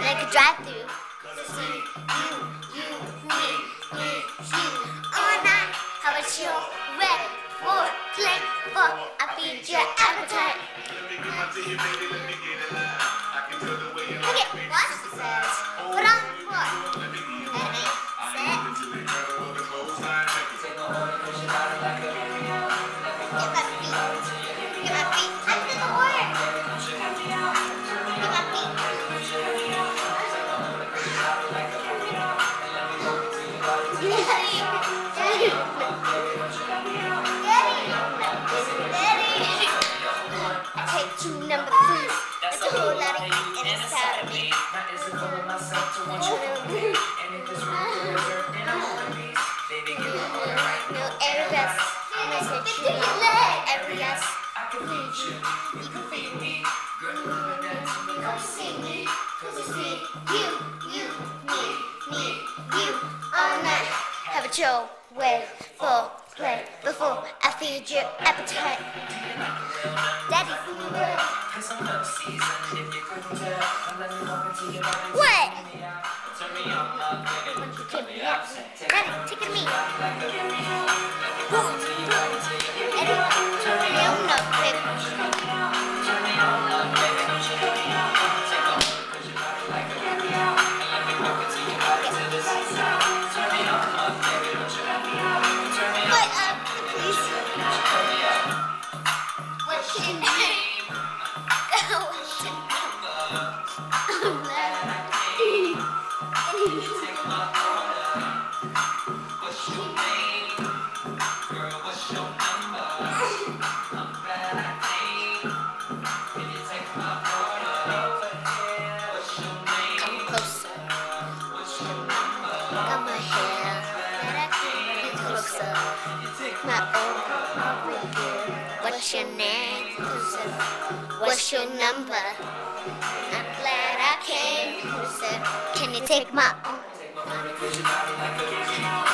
Like a drive-through. All night. How about you? Ready for play? For I feed your appetite. Okay, watch this. Put on the floor. Show, wait, for, play, before I feed your appetite. Daddy, what? Daddy, take it to me. What's your name? What's your number? I'm glad I came. Can you take my own?